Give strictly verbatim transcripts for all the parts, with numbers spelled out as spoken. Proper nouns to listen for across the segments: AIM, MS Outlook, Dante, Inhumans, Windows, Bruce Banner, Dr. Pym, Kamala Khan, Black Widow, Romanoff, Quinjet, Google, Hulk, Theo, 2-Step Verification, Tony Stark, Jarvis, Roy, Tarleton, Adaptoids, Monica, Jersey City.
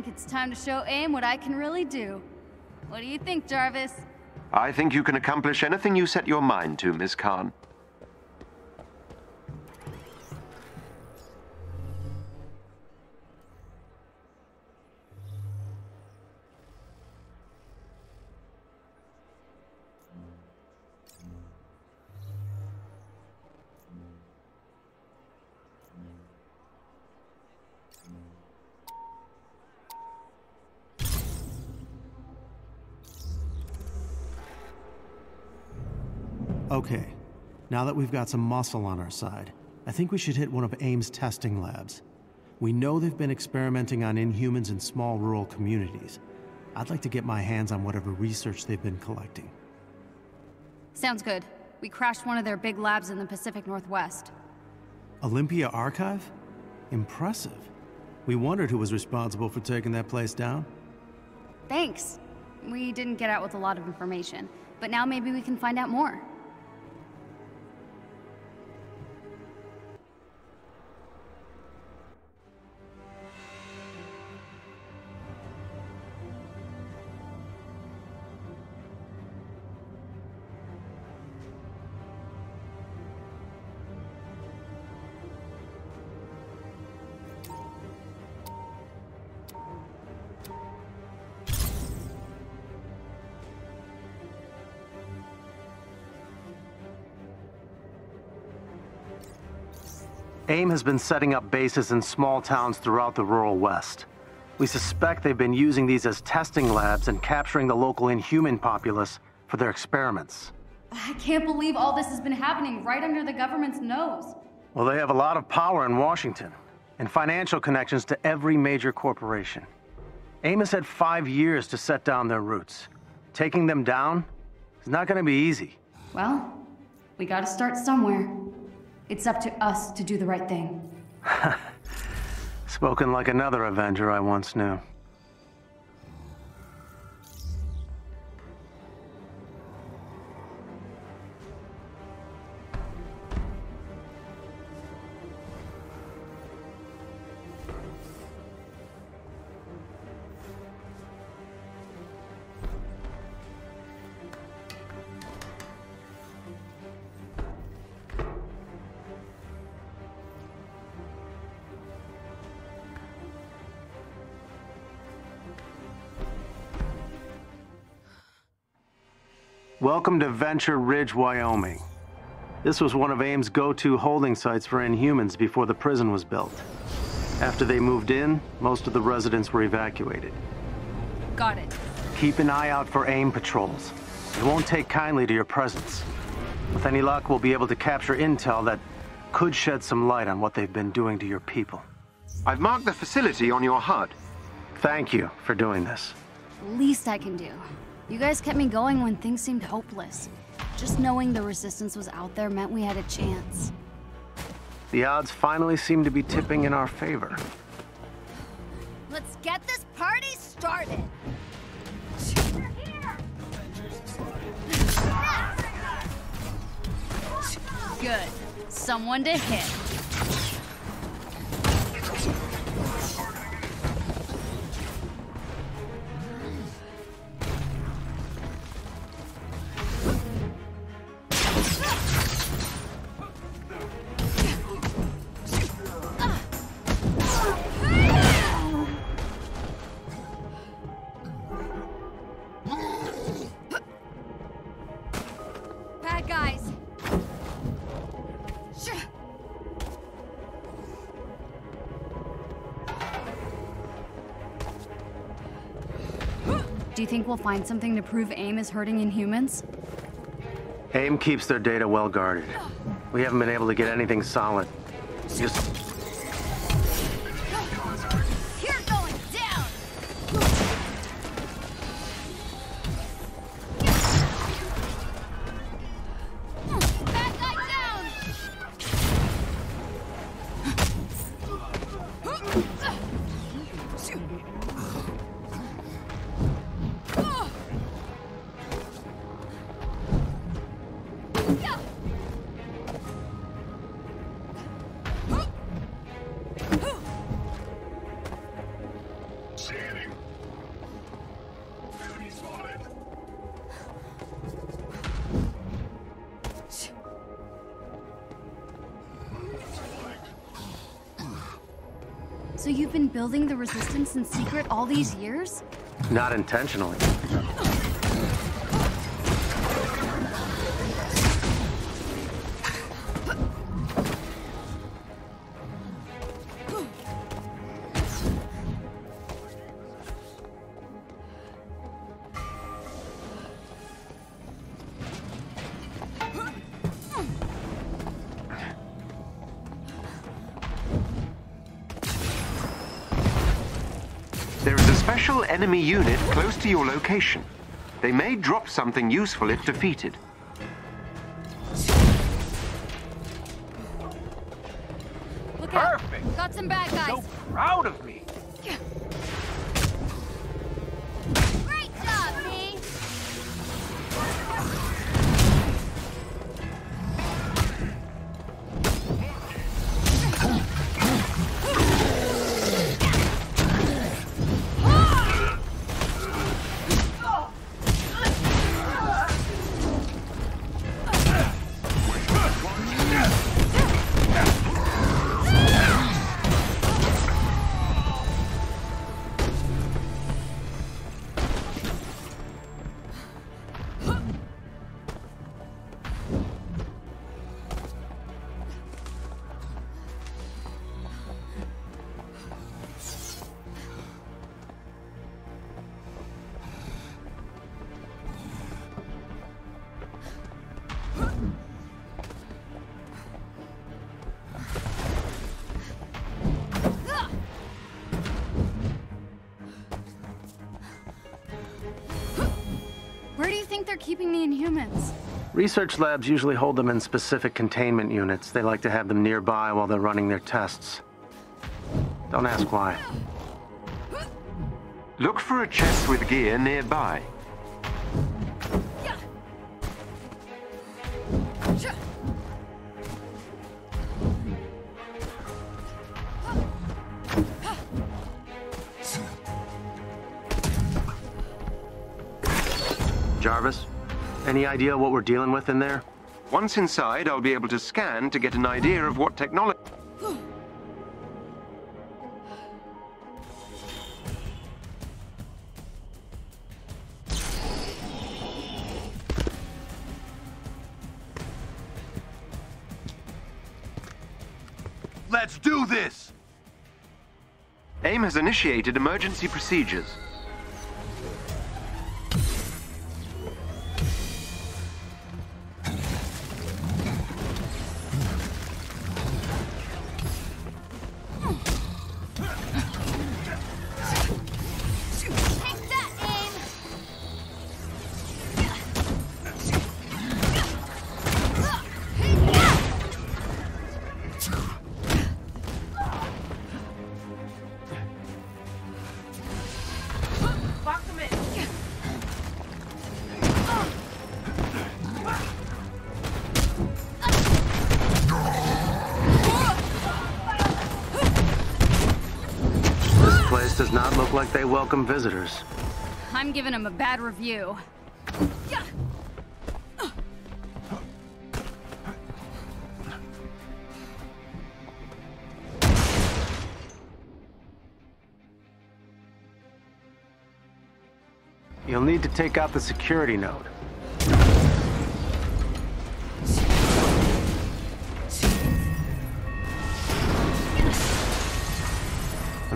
think it's time to show AIM what I can really do. What do you think, Jarvis? I think you can accomplish anything you set your mind to, Miz Khan. Okay, now that we've got some muscle on our side, I think we should hit one of AIM's testing labs. We know they've been experimenting on Inhumans in small rural communities. I'd like to get my hands on whatever research they've been collecting. Sounds good. We crashed one of their big labs in the Pacific Northwest. Olympia Archive? Impressive. We wondered who was responsible for taking that place down. Thanks. We didn't get out with a lot of information, but now maybe we can find out more. AIM has been setting up bases in small towns throughout the rural West. We suspect they've been using these as testing labs and capturing the local Inhuman populace for their experiments. I can't believe all this has been happening right under the government's nose. Well, they have a lot of power in Washington and financial connections to every major corporation. AIM has had five years to set down their roots. Taking them down is not going to be easy. Well, we got to start somewhere. It's up to us to do the right thing. Spoken like another Avenger I once knew. Welcome to Venture Ridge, Wyoming. This was one of AIM's go-to holding sites for Inhumans before the prison was built. After they moved in, most of the residents were evacuated. Got it. Keep an eye out for AIM patrols. They won't take kindly to your presence. With any luck, we'll be able to capture intel that could shed some light on what they've been doing to your people. I've marked the facility on your H U D. Thank you for doing this. Least I can do. You guys kept me going when things seemed hopeless. Just knowing the Resistance was out there meant we had a chance. The odds finally seem to be tipping in our favor. Let's get this party started! We're here! Good. Someone to hit. Do you think we'll find something to prove AIM is hurting Inhumans? AIM keeps their data well guarded. We haven't been able to get anything solid. Just... So you've been building the resistance in secret all these years? Not intentionally. Enemy unit close to your location. They may drop something useful if defeated. Look out. Perfect! Got some bad guys. So proud of me. Great job, me. Keeping the Inhumans. Research labs usually hold them in specific containment units. They like to have them nearby while they're running their tests. Don't ask why. Look for a chest with gear nearby. Jarvis? Any idea what we're dealing with in there? Once inside, I'll be able to scan to get an idea of what technology... Let's do this! AIM has initiated emergency procedures. Does not look like they welcome visitors. I'm giving them a bad review. You'll need to take out the security node.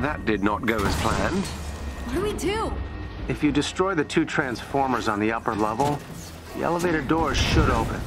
That did not go as planned. What do we do? If you destroy the two transformers on the upper level, the elevator doors should open.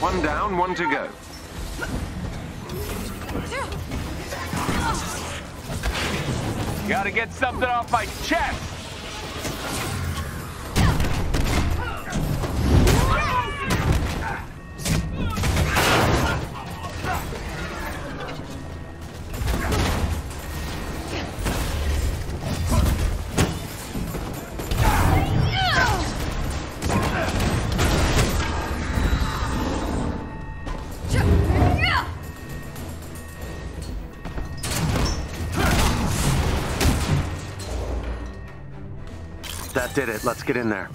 One down, one to go. Gotta get something off my chest! That did it. Let's get in there.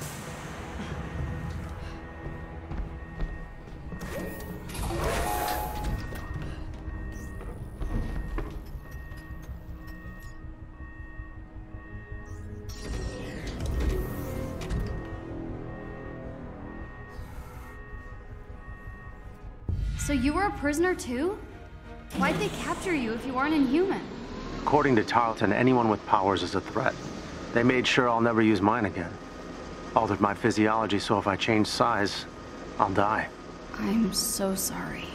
So you were a prisoner too? Why'd they capture you if you aren't Inhuman? According to Tarleton, anyone with powers is a threat. They made sure I'll never use mine again. Altered my physiology, so if I change size, I'll die. I'm so sorry.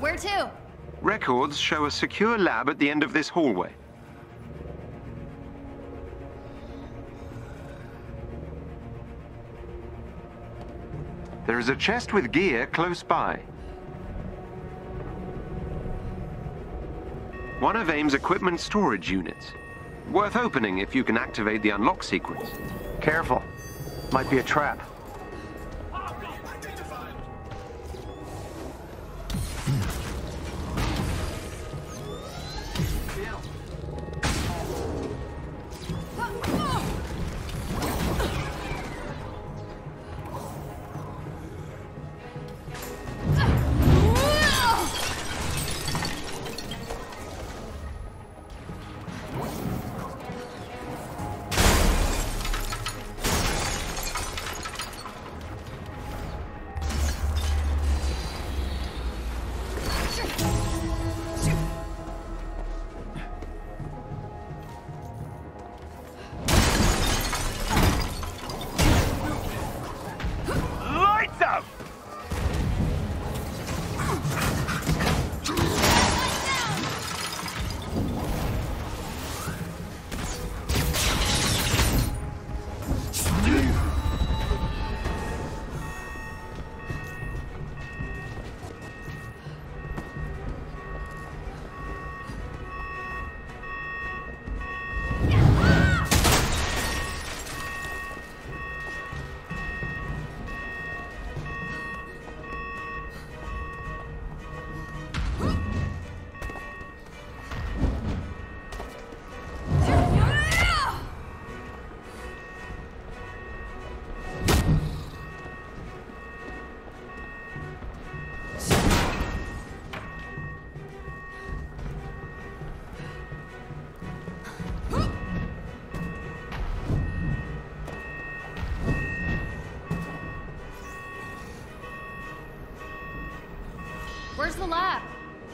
Where to? Records show a secure lab at the end of this hallway. There is a chest with gear close by. One of AIM's equipment storage units. Worth opening if you can activate the unlock sequence. Careful. Might be a trap.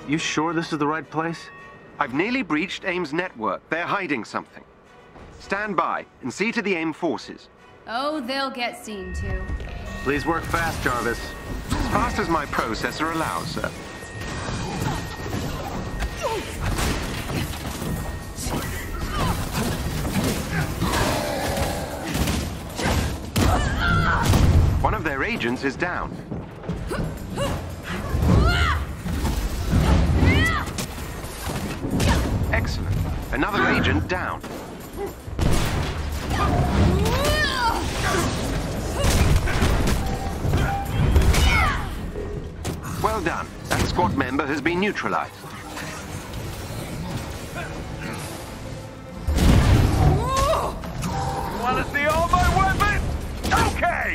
You sure this is the right place? I've nearly breached AIM's network. They're hiding something. Stand by and see to the AIM forces. Oh, they'll get seen too. Please work fast, Jarvis. As fast as my processor allows, sir. One of their agents is down. Excellent. Another agent down. Well done. That squad member has been neutralized. You want to see all my weapons? Okay!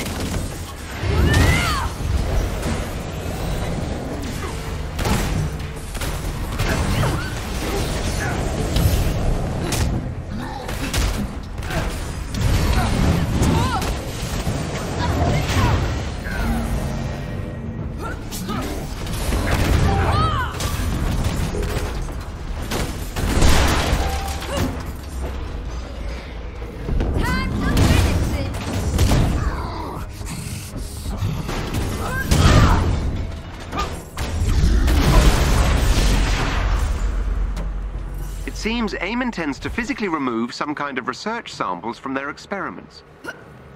It seems AIM intends to physically remove some kind of research samples from their experiments.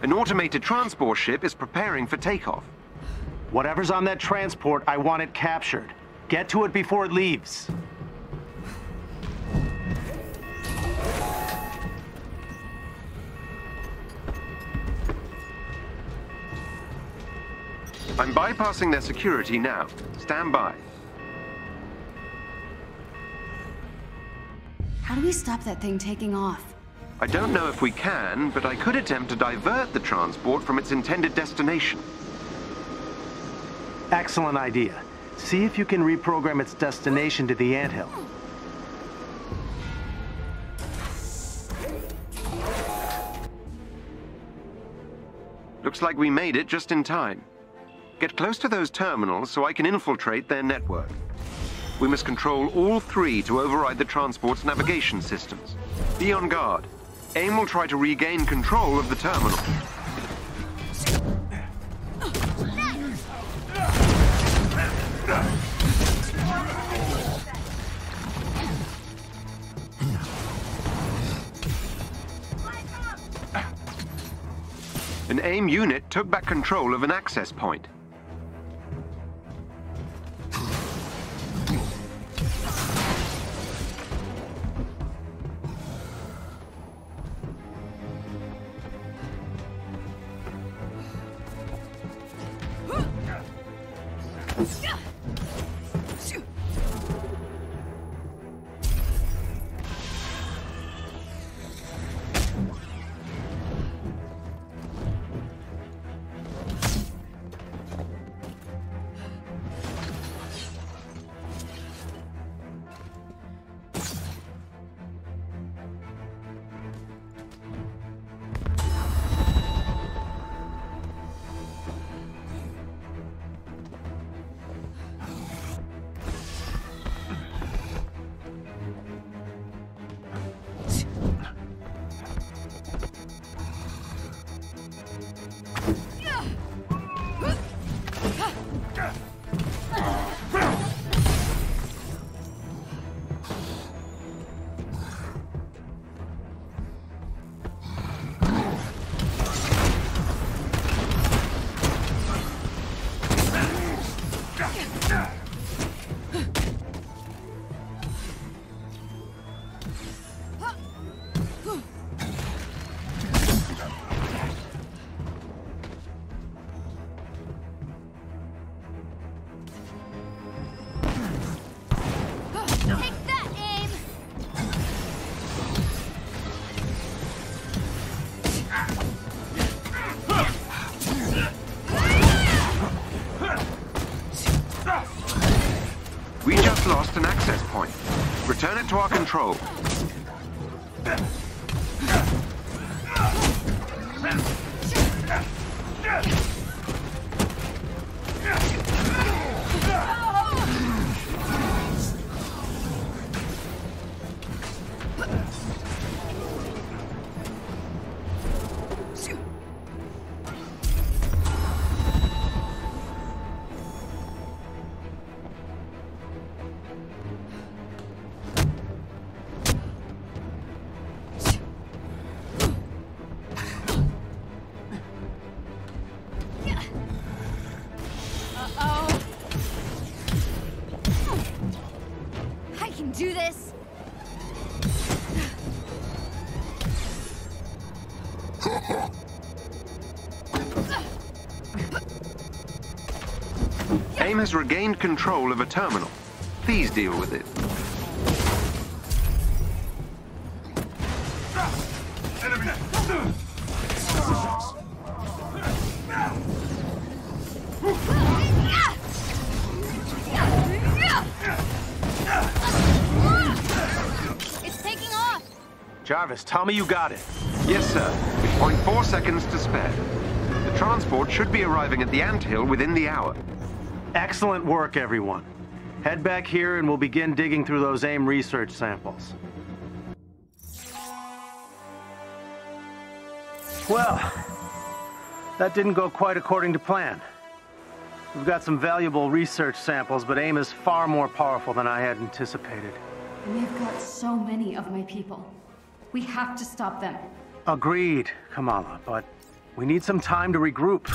An automated transport ship is preparing for takeoff. Whatever's on that transport, I want it captured. Get to it before it leaves. I'm bypassing their security now. Stand by. How do we stop that thing taking off? I don't know if we can, but I could attempt to divert the transport from its intended destination. Excellent idea. See if you can reprogram its destination to the anthill. Looks like we made it just in time. Get close to those terminals so I can infiltrate their network. We must control all three to override the transport's navigation systems. Be on guard. AIM will try to regain control of the terminal. An AIM unit took back control of an access point. Return it to our control. AIM has regained control of a terminal. Please deal with it. It's taking off! Jarvis, tell me you got it. Yes, sir. With zero point four seconds to spare. The transport should be arriving at the anthill within the hour. Excellent work, everyone. Head back here and we'll begin digging through those AIM research samples. Well, that didn't go quite according to plan. We've got some valuable research samples, but AIM is far more powerful than I had anticipated. And they've got so many of my people. We have to stop them. Agreed, Kamala, but we need some time to regroup.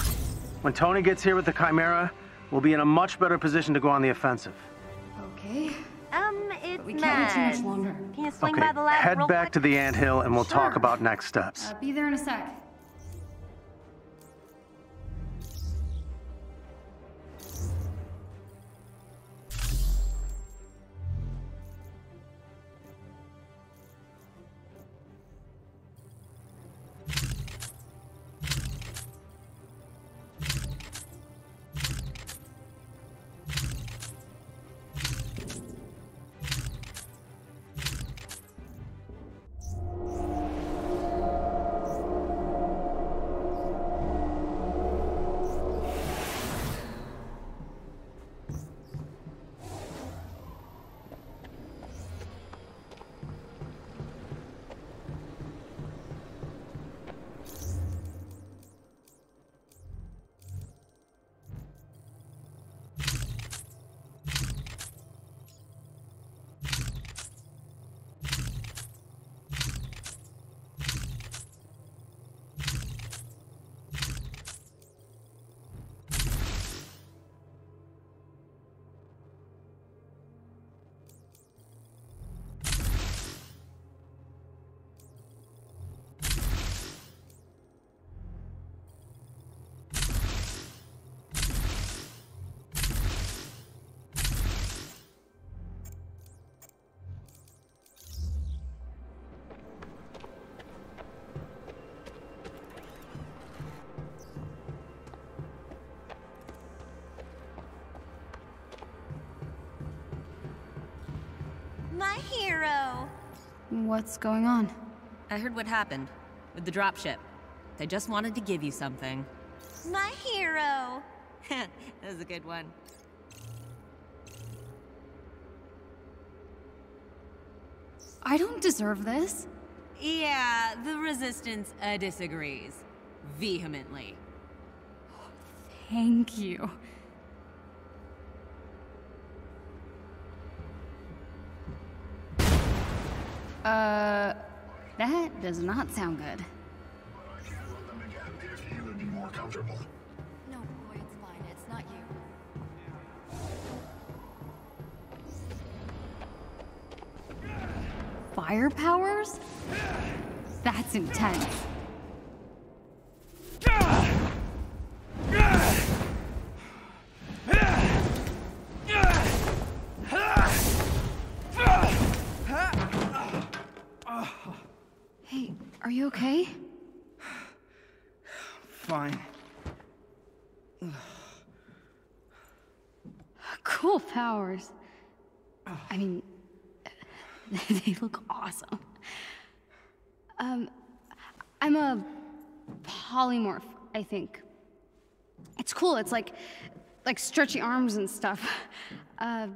When Tony gets here with the Chimera, we'll be in a much better position to go on the offensive. Okay. Um, it's but we can't wait too much longer. Can you swing okay. by the lab? Head real back quick? to the anthill and we'll sure. talk about next steps. Uh, be there in a sec. What's going on? I heard what happened with the dropship. They just wanted to give you something. My hero! That was a good one. I don't deserve this. Yeah, the Resistance uh, disagrees. Vehemently. Oh, thank you. Uh, that does not sound good. I can't hold them again. If you would be more comfortable. No, boy, it's fine. It's not you. Fire powers? That's intense. Hey, are you okay? Fine. Cool powers. I mean, they look awesome. Um, I'm a polymorph, I think. It's cool. It's like, like stretchy arms and stuff. Uh,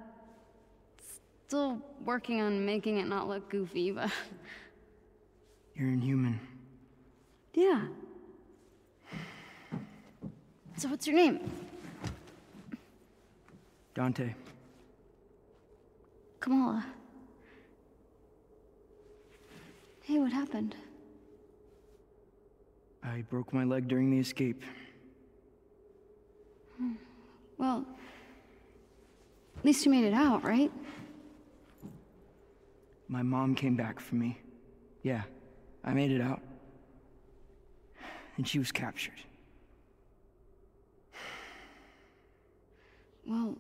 still working on making it not look goofy, but... You're Inhuman. Yeah. So what's your name? Dante. Kamala. Hey, what happened? I broke my leg during the escape. Hmm. Well, at least you made it out, right? My mom came back for me. Yeah, I made it out. And she was captured. Well,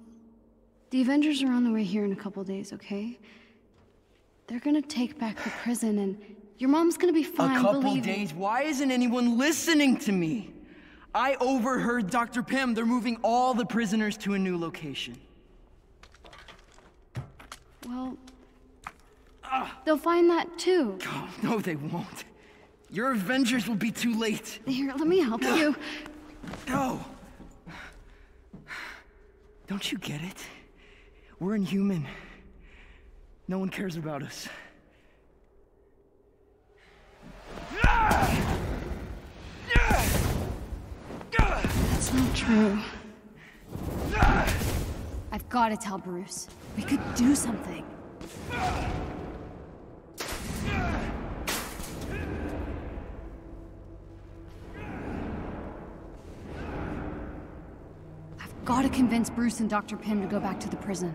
the Avengers are on the way here in a couple days, okay? They're gonna take back the prison, and your mom's gonna be fine. A couple days? Why isn't anyone listening to me? I overheard Doctor Pym. They're moving all the prisoners to a new location. Well, uh, they'll find that too. Oh, no, they won't. Your Avengers will be too late. Here, let me help you. No. Don't you get it? We're Inhuman. No one cares about us. That's not true. I've got to tell Bruce. We could do something. I've got to convince Bruce and Doctor Pym to go back to the prison.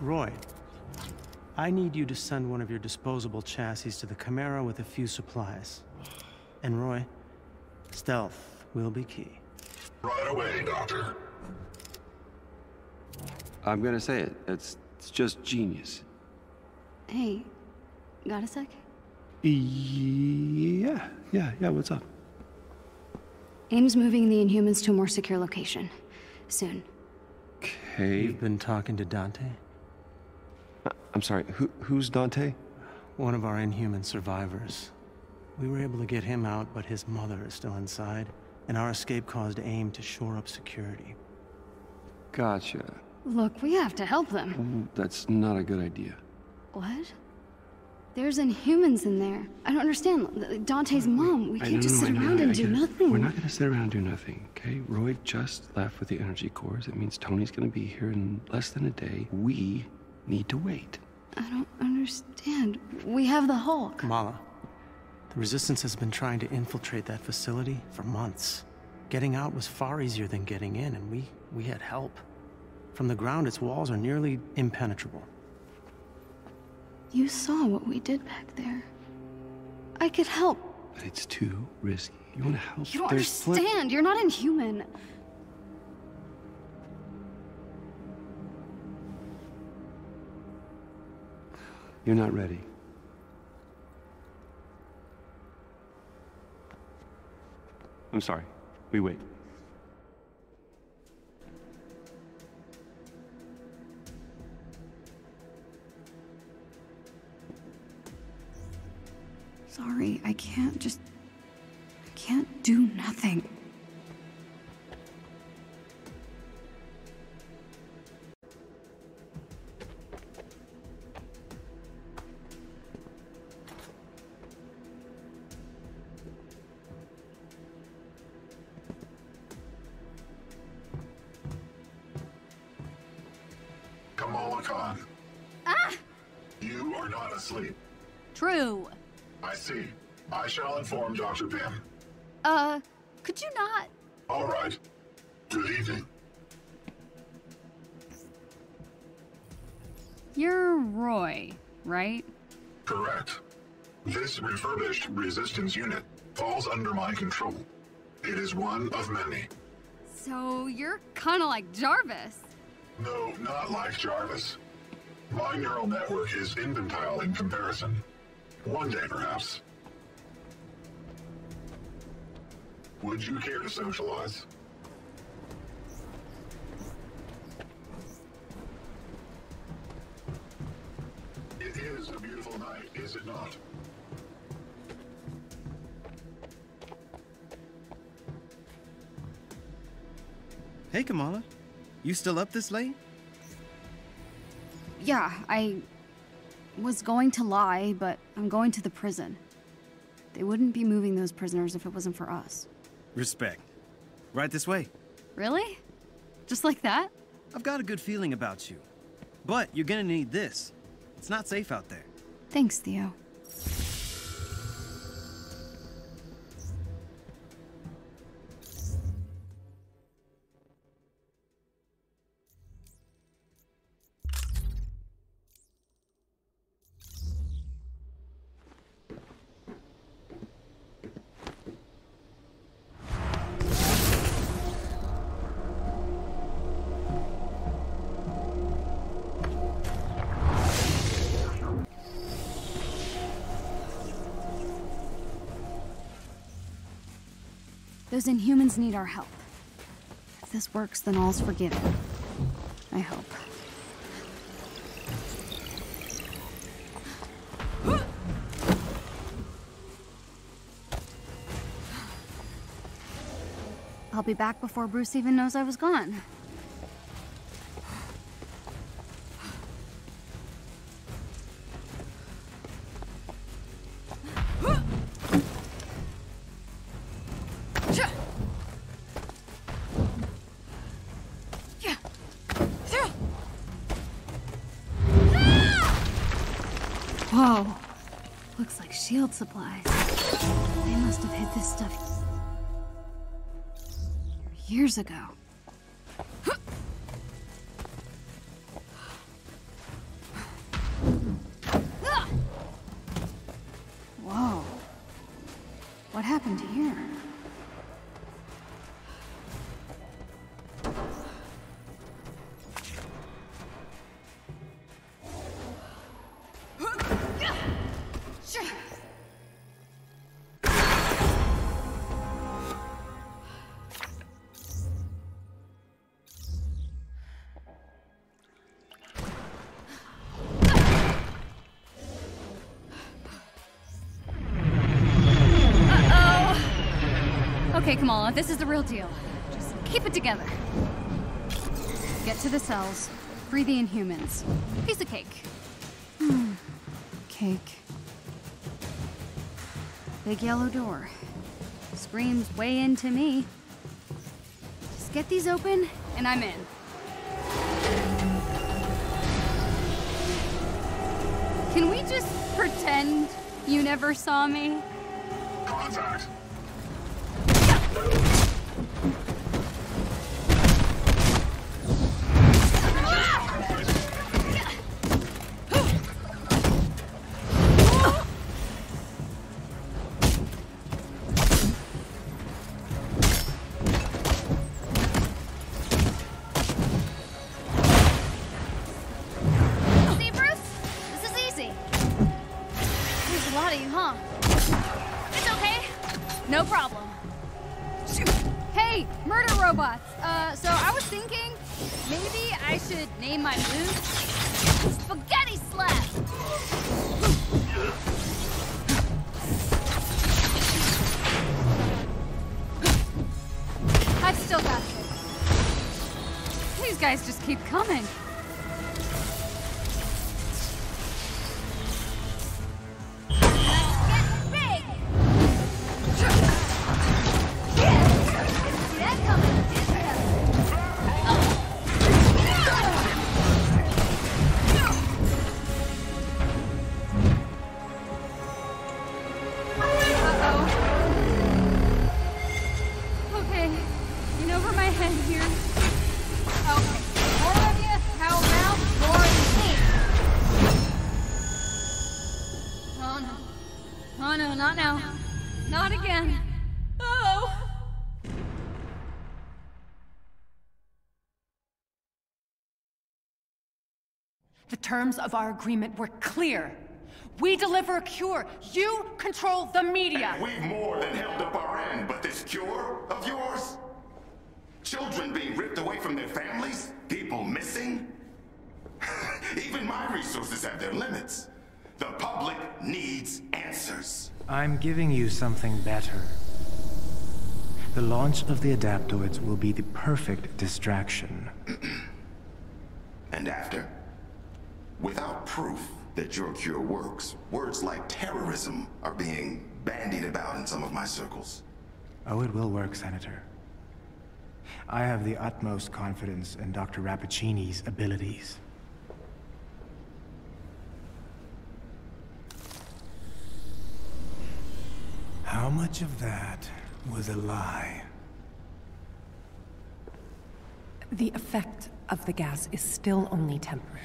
Roy, I need you to send one of your disposable chassis to the Chimera with a few supplies. And Roy, stealth will be key. Right away, Doctor. I'm gonna say it. It's, it's just genius. Hey, got a sec? Yeah, yeah, yeah, what's up? AIM's moving the Inhumans to a more secure location. Soon. Okay. You've been talking to Dante? I'm sorry, who, who's Dante? One of our Inhuman survivors. We were able to get him out, but his mother is still inside, and our escape caused AIM to shore up security. Gotcha. Look, we have to help them. That's not a good idea. What? There's Inhumans in there. I don't understand. Dante's uh, mom. We can't just sit around and do nothing. We're not going to sit around and do nothing, okay? Roy just left with the energy cores. It means Tony's going to be here in less than a day. We... need to wait. I don't understand. We have the Hulk. Kamala, the Resistance has been trying to infiltrate that facility for months. Getting out was far easier than getting in, and we, we had help. From the ground, its walls are nearly impenetrable. You saw what we did back there. I could help. But it's too risky. You want to help? You don't There's understand. You're not inhuman. You're not ready. I'm sorry. We wait. Sorry, I can't just... I can't do nothing. Kamala Khan. Ah! You are not asleep. True. I see. I shall inform Doctor Pym. Uh, could you not? All right. Good evening. You're Roy, right? Correct. This refurbished resistance unit falls under my control. It is one of many. So you're kinda like Jarvis. No, not like Jarvis. My neural network is infantile in comparison. One day, perhaps. Would you care to socialize? It is a beautiful night, is it not? Hey, Kamala. You still up this late? Yeah, I... was going to lie, but I'm going to the prison. They wouldn't be moving those prisoners if it wasn't for us. Respect. Right this way. Really? Just like that? I've got a good feeling about you. But you're gonna need this. It's not safe out there. Thanks, Theo. Those Inhumans need our help. If this works, then all's forgiven. I hope. I'll be back before Bruce even knows I was gone. Whoa. Looks like shield supplies. They must have hid this stuff years ago. Whoa. What happened here? Okay, Kamala, this is the real deal. Just keep it together. Get to the cells, free the Inhumans. Piece of cake. Hmm. Cake. Big yellow door. Screams way into me. Just get these open, and I'm in. Can we just pretend you never saw me? Contact. Shoot. Hey, murder robots. Uh, so I was thinking maybe I should name my move Spaghetti Slap. I've still got this. These guys just keep coming. The terms of our agreement were clear. We deliver a cure. You control the media. And we've more than held up our end, but this cure of yours? Children being ripped away from their families? People missing? Even my resources have their limits. The public needs answers. I'm giving you something better. The launch of the Adaptoids will be the perfect distraction. And after? Without proof that your cure works, words like terrorism are being bandied about in some of my circles. Oh, it will work, Senator. I have the utmost confidence in Doctor Rappaccini's abilities. How much of that was a lie? The effect of the gas is still only temporary.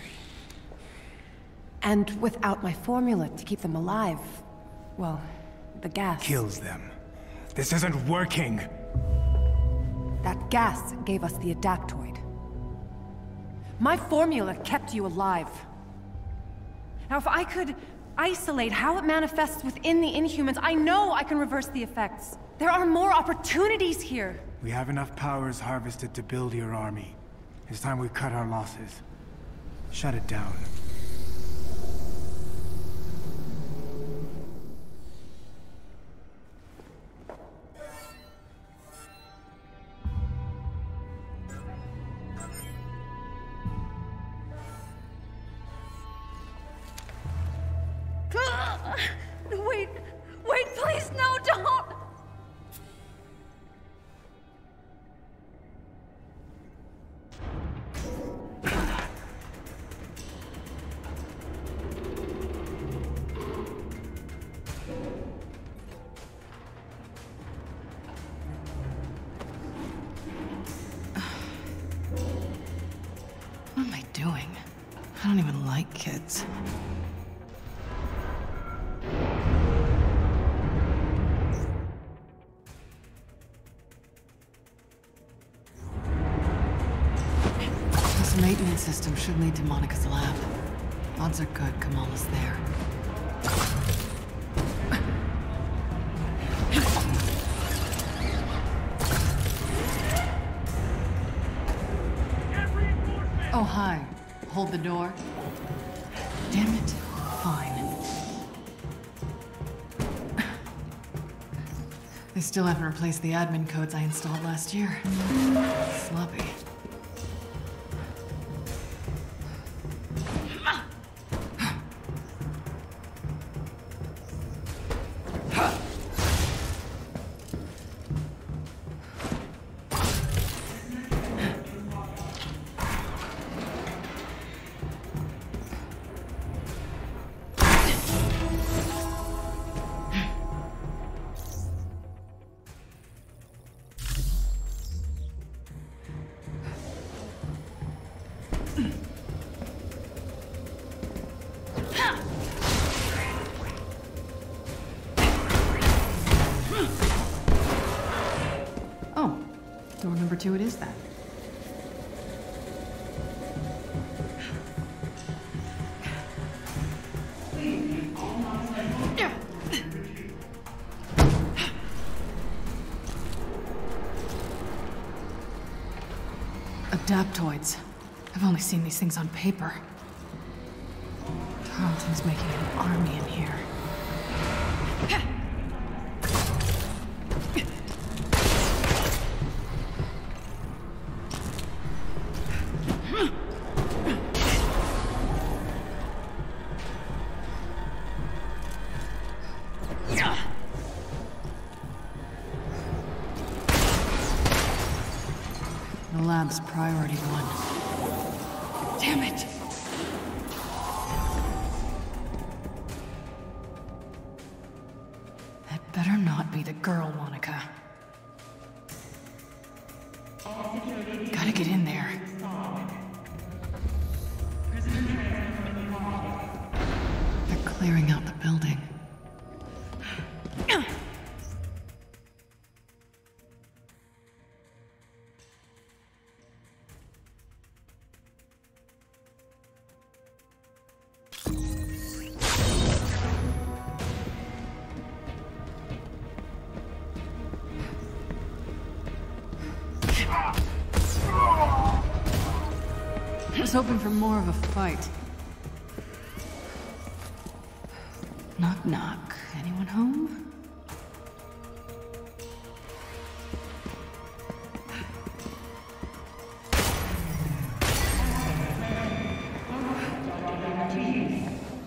And without my formula to keep them alive, well, the gas... kills them. This isn't working! That gas gave us the Adaptoid. My formula kept you alive. Now if I could isolate how it manifests within the Inhumans, I know I can reverse the effects. There are more opportunities here! We have enough powers harvested to build your army. It's time we cut our losses. Shut it down. System should lead to Monica's lab. Odds are good Kamala's there. Oh, hi. Hold the door. Damn it. Fine. They still haven't replaced the admin codes I installed last year. Sloppy. Who it is that? Adaptoids. I've only seen these things on paper. Tarleton's making an army in here. The lab's priority one. Damn it! That better not be the girl, Monica. Gotta get in there. They're clearing out the building. I was hoping for more of a fight. Knock, knock. Anyone home?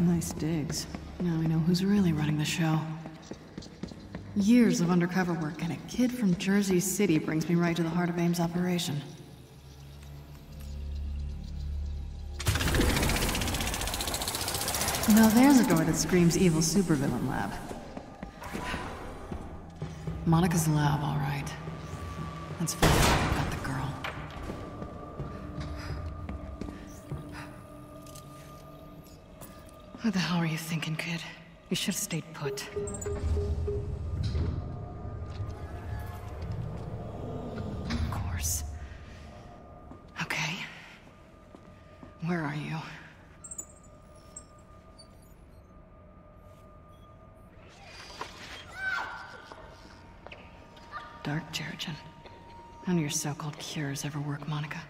Nice digs. Now we know who's really running the show. Years of undercover work, and a kid from Jersey City brings me right to the heart of AIM's operation. Now there's a door that screams evil supervillain lab. Monica's lab, all right. Let's find out about the girl. What the hell are you thinking, kid? You should have stayed put. Of course. Okay. Where are you? Dark Jerigen. None of your so-called cures ever work, Monica.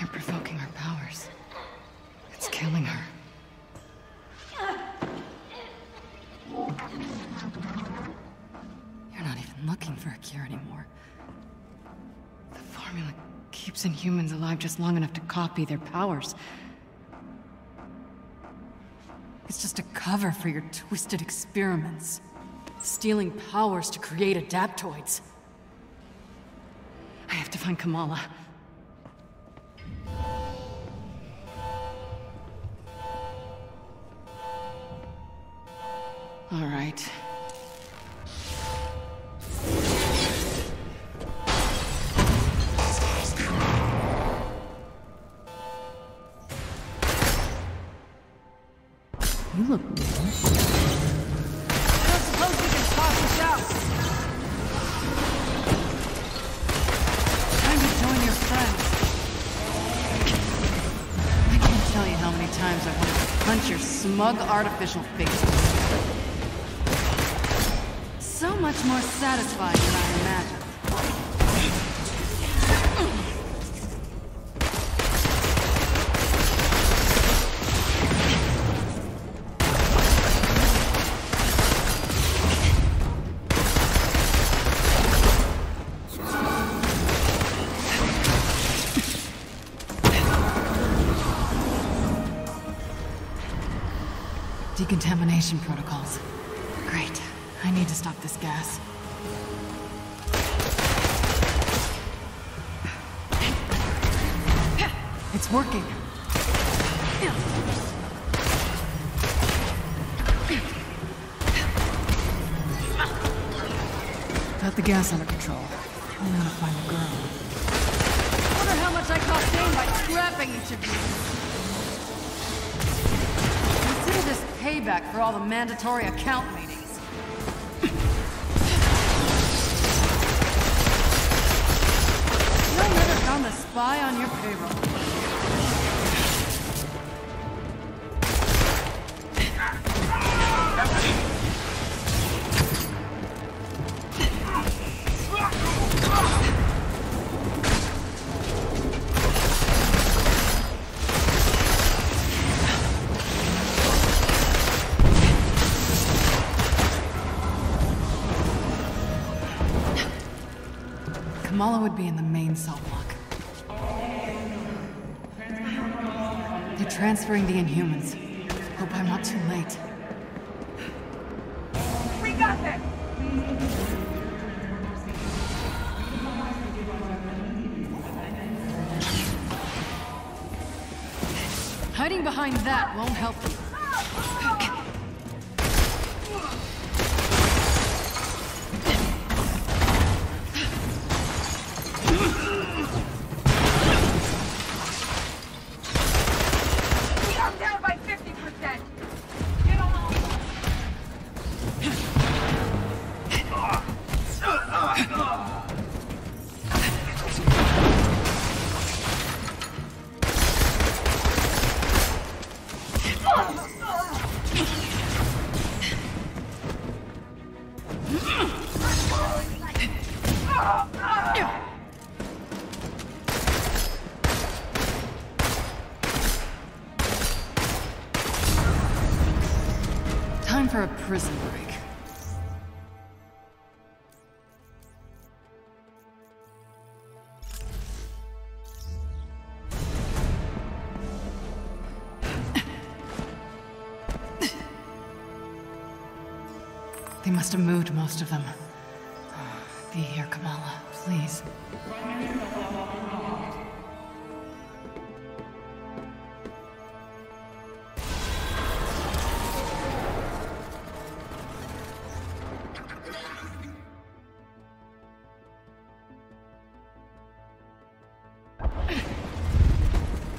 You're provoking her powers. It's killing her. You're not even looking for a cure anymore. The formula keeps Inhumans alive just long enough to copy their powers. It's just a cover for your twisted experiments. Stealing powers to create Adaptoids. I have to find Kamala. All right. You look new. I don't suppose you can talk this out. Time to join your friends. I can't tell you how many times I wanted to punch your smug artificial faces. So much more satisfying than I imagined. Decontamination protocols. Great. I need to stop this gas. It's working. Got the gas under control. I'm gonna find the girl. I wonder how much I cost AIM by scrapping each of you. This payback for all the mandatory account meetings. You'll never found the spy on your payroll. Kamala would be in the main cell block. They're transferring the Inhumans. Hope I'm not too late. We got them! Hiding behind that won't help you. Prison break. They must have moved most of them. Be here, Kamala, please.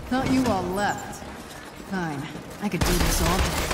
Thought you all left. Fine. I could do this all day.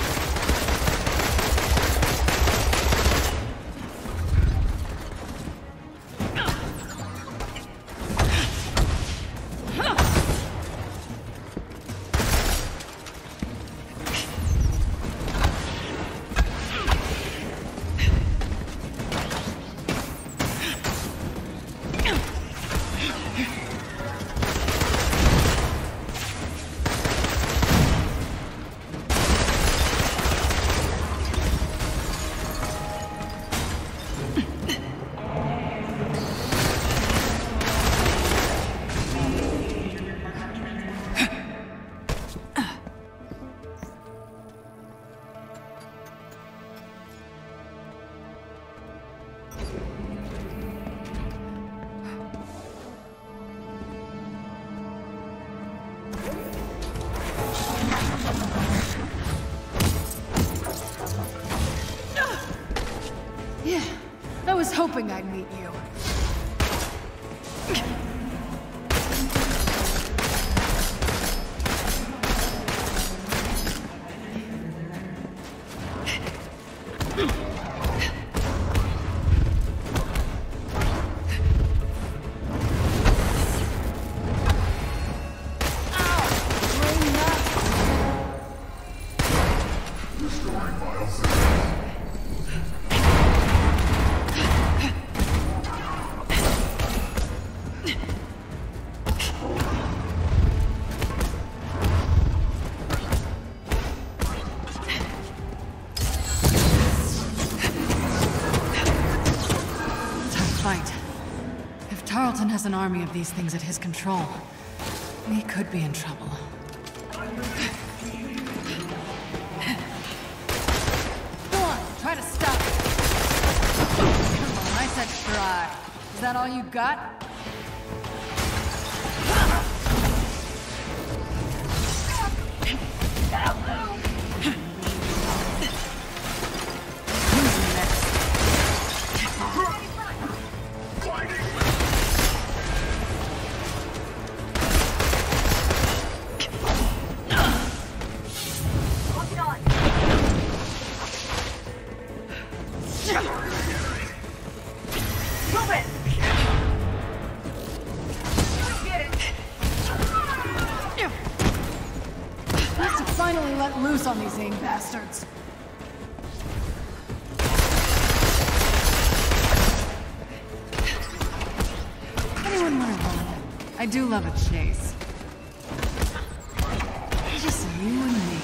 Hoping I'd meet you. Tarleton has an army of these things at his control. We could be in trouble. Go on, try to stop it. Come on, I said try. Is that all you got? On these AIM bastards. Anyone learn that? I do love a chase. Just you and me.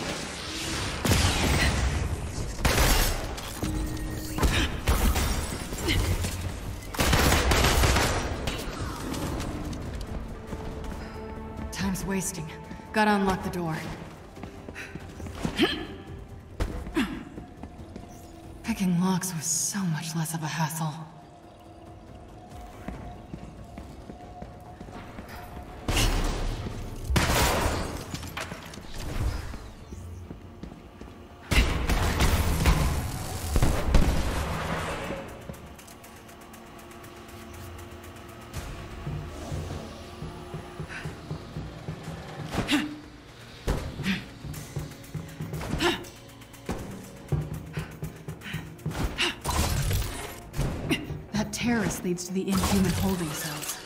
wasting. Gotta unlock the door. Picking locks was so much less of a hassle. Terrace leads to the Inhuman holding cells.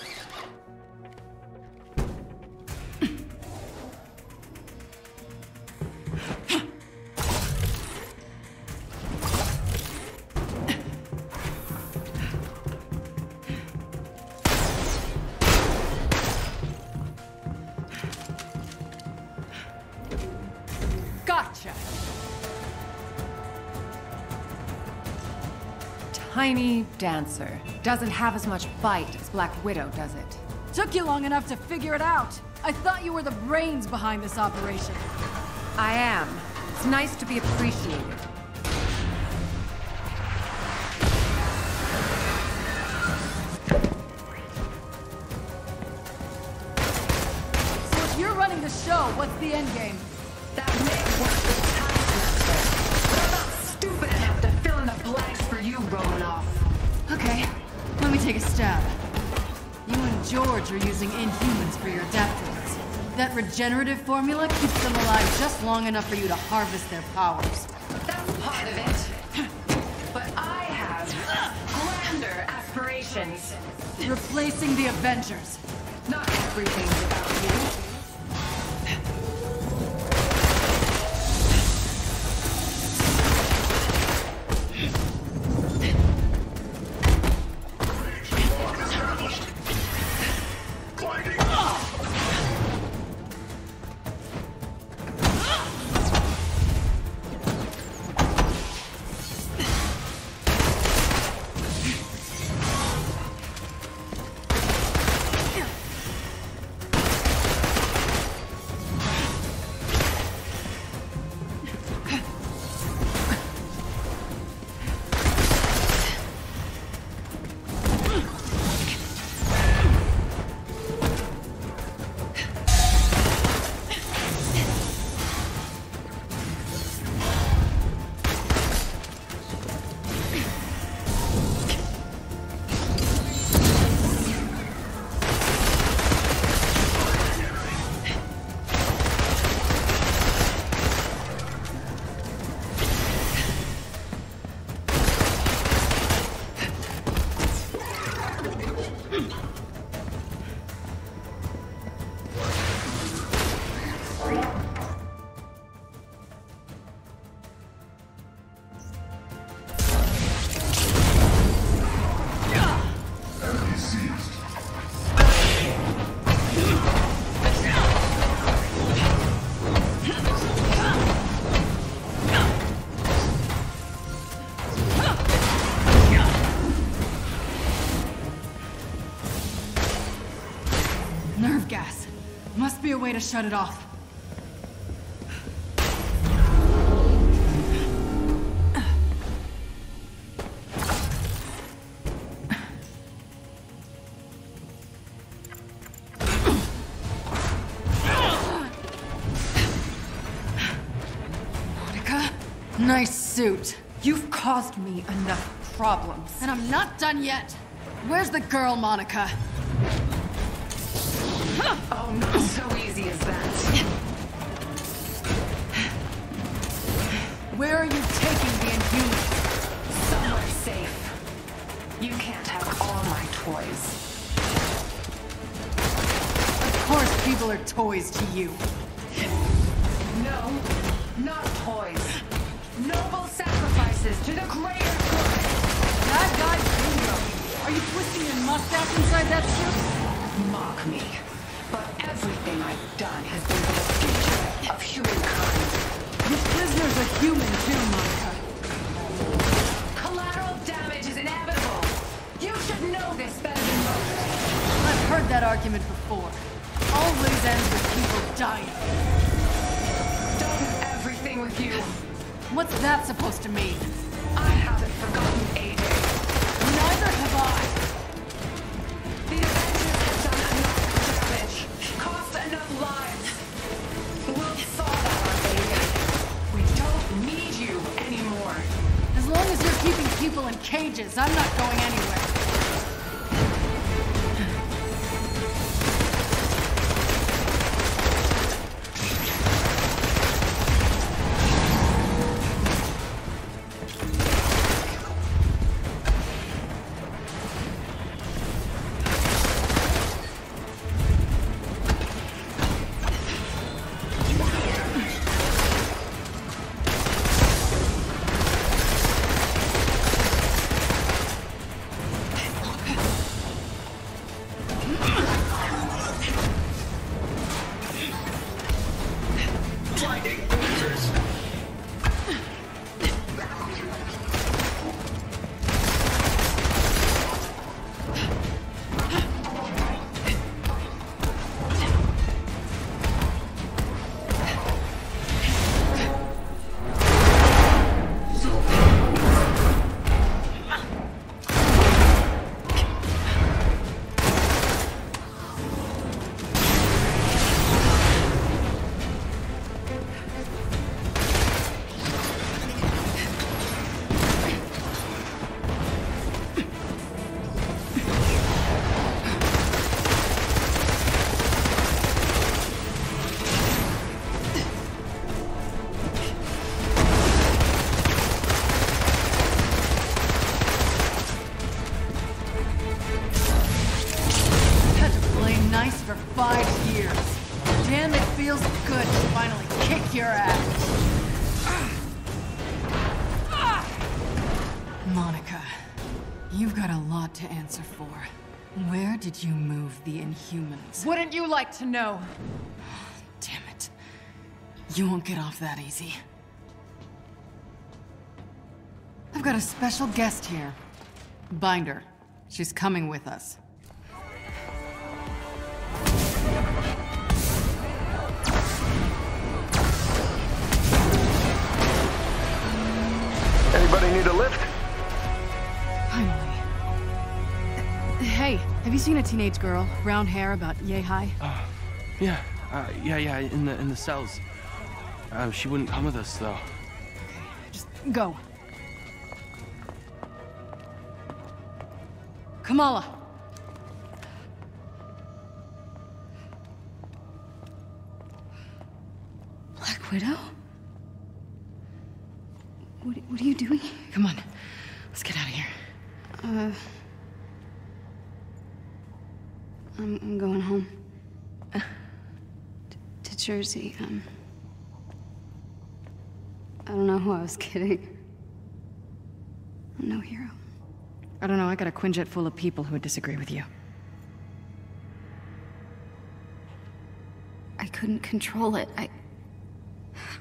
Gotcha! Tiny dancer. Doesn't have as much bite as Black Widow, does it? Took you long enough to figure it out. I thought you were the brains behind this operation. I am. It's nice to be appreciated. So if you're running the show, what's the end game? That makes one of the time. But I'm not stupid enough to fill in the blanks for you, Romanoff. Okay. Let me take a stab. You and George are using Inhumans for your Adaptoids. That regenerative formula keeps them alive just long enough for you to harvest their powers. That's part of it. But I have grander aspirations. Replacing the Avengers. Not everything's about you. Way to shut it off. Monica? Nice suit. You've caused me enough problems. And I'm not done yet. Where's the girl, Monica? Oh, not so easy as that. Where are you taking the Inhumans? Somewhere safe. You can't have all my toys. Of course people are toys to you. No, not toys. Noble sacrifices to the greater good. That guy's bingo. Are you twisting your mustache inside that suit? Mock me. But everything I've done has been for the future of humankind. These prisoners are human too, Monica. Collateral damage is inevitable. You should know this better than most. I've heard that argument before. always ends with people dying. Done everything with you. What's that supposed to mean? I haven't forgotten ages. Neither have I. The Avengers have done enough damage, cost enough lives. We'll solve our baby. We don't need you anymore. As long as you're keeping people in cages, I'm not going anywhere. Did you move the Inhumans? Wouldn't you like to know? Damn it. You won't get off that easy. I've got a special guest here. Binder. She's coming with us. Anybody need a lift? Finally. Hey, have you seen a teenage girl? Brown hair, about yay high? Uh, yeah, uh, yeah, yeah, in the in the cells. Um, she wouldn't come with us, though. Okay, just go. Kamala. Black Widow? What, what are you doing? Come on, let's get out of here. Uh... I'm, I'm going home. Uh, to, to Jersey. Um, I don't know who I was kidding. I'm no hero. I don't know, I got a Quinjet full of people who would disagree with you. I couldn't control it. I...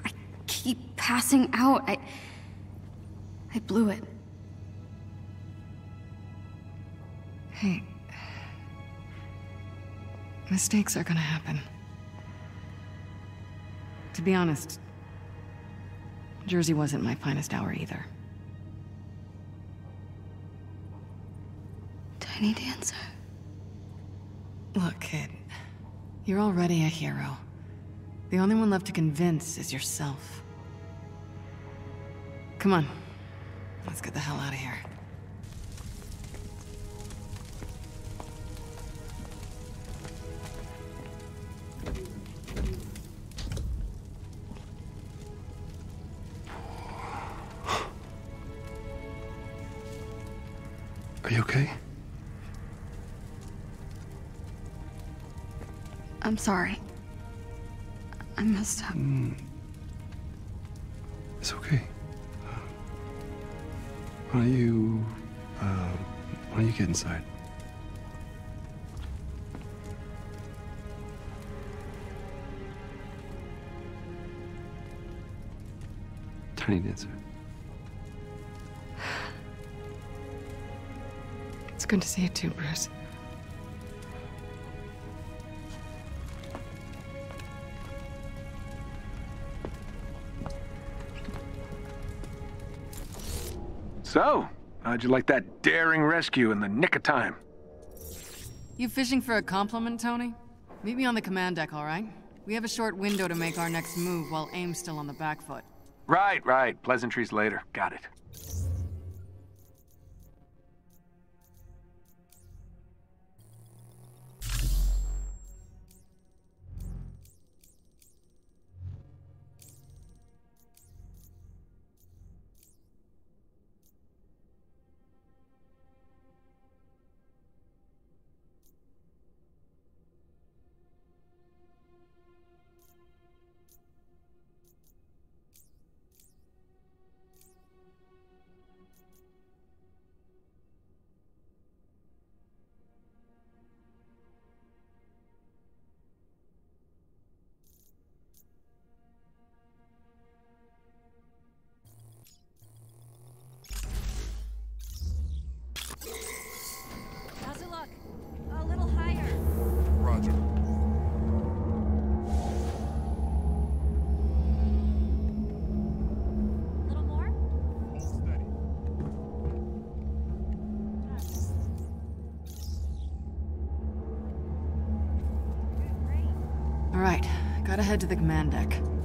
I keep passing out. I... I blew it. Hey. Mistakes are gonna happen. To be honest, Jersey wasn't my finest hour either. Tiny Dancer. Look, kid, you're already a hero. The only one left to convince is yourself. Come on, let's get the hell out of here. Are you okay? I'm sorry. I messed up. Mm. It's okay. Why don't you, uh, why don't you get inside? Tiny Dancer. It's good to see you too, Bruce. So, how'd you like that daring rescue in the nick of time? You fishing for a compliment, Tony? Meet me on the command deck, all right? We have a short window to make our next move while AIM's still on the back foot. Right, right. Pleasantries later. Got it. Gotta head to the command deck.